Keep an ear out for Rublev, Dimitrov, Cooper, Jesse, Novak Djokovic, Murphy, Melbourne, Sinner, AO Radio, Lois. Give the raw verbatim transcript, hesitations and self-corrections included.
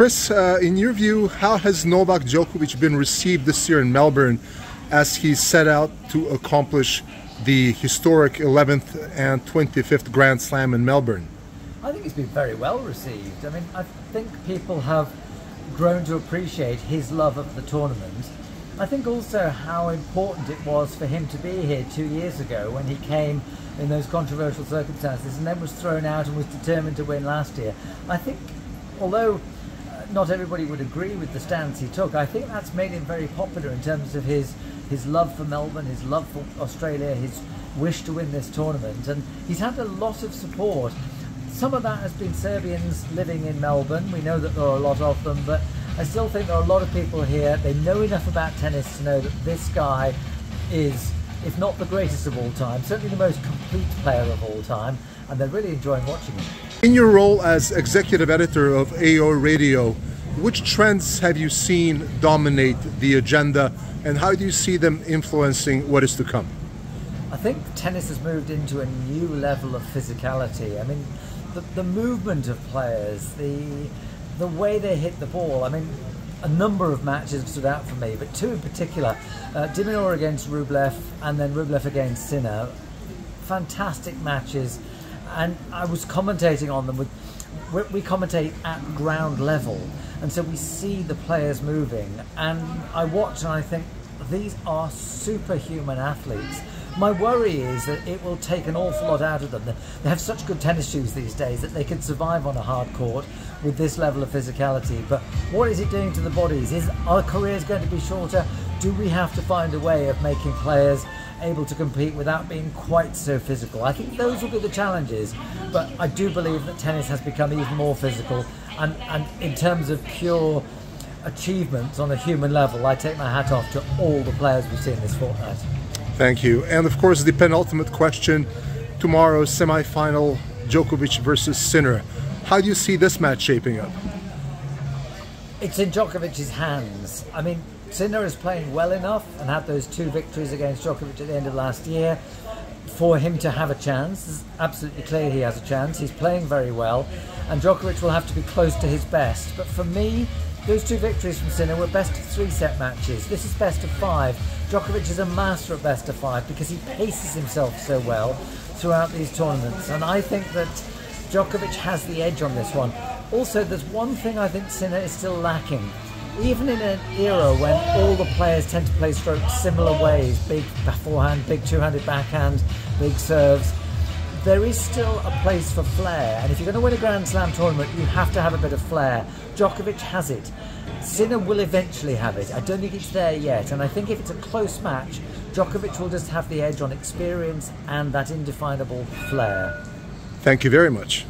Chris, uh, in your view, how has Novak Djokovic been received this year in Melbourne as he set out to accomplish the historic eleventh and twenty-fifth Grand Slam in Melbourne? I think he's been very well received. I mean, I think people have grown to appreciate his love of the tournament. I think also how important it was for him to be here two years ago when he came in those controversial circumstances and then was thrown out and was determined to win last year. I think, although not everybody would agree with the stance he took, I think that's made him very popular in terms of his his love for Melbourne, his love for Australia, his wish to win this tournament, and he's had a lot of support. Some of that has been Serbians living in Melbourne. We know that there are a lot of them, but I still think there are a lot of people here. They know enough about tennis to know that this guy is, if not the greatest of all time, certainly the most complete player of all time, and they're really enjoying watching him. In your role as executive editor of A O Radio, which trends have you seen dominate the agenda, and how do you see them influencing what is to come? I think tennis has moved into a new level of physicality. I mean, the, the movement of players, the, the way they hit the ball. I mean, a number of matches stood out for me, but two in particular. Uh, Dimitrov against Rublev and then Rublev against Sinner. Fantastic matches. And I was commentating on them. With, we commentate at ground level, and so we see the players moving. And I watch and I think, these are superhuman athletes. My worry is that it will take an awful lot out of them. They have such good tennis shoes these days that they can survive on a hard court with this level of physicality. But what is it doing to the bodies? Is our careers going to be shorter? Do we have to find a way of making players able to compete without being quite so physical? I think those will be the challenges, but I do believe that tennis has become even more physical, and, and in terms of pure achievements on a human level, I take my hat off to all the players we've seen this fortnight. Thank you. And of course, the penultimate question, tomorrow's semi-final, Djokovic versus Sinner. How do you see this match shaping up? It's in Djokovic's hands. I mean, Sinner is playing well enough and had those two victories against Djokovic at the end of last year for him to have a chance. It's absolutely clear he has a chance. He's playing very well, and Djokovic will have to be close to his best. But for me, those two victories from Sinner were best of three set matches. This is best of five. Djokovic is a master at best of five because he paces himself so well throughout these tournaments, and I think that Djokovic has the edge on this one. Also, there's one thing I think Sinner is still lacking. Even in an era when all the players tend to play strokes similar ways, big forehand, big two-handed backhand, big serves, there is still a place for flair. And if you're going to win a Grand Slam tournament, you have to have a bit of flair. Djokovic has it. Sinner will eventually have it. I don't think it's there yet. And I think if it's a close match, Djokovic will just have the edge on experience and that indefinable flair. Thank you very much.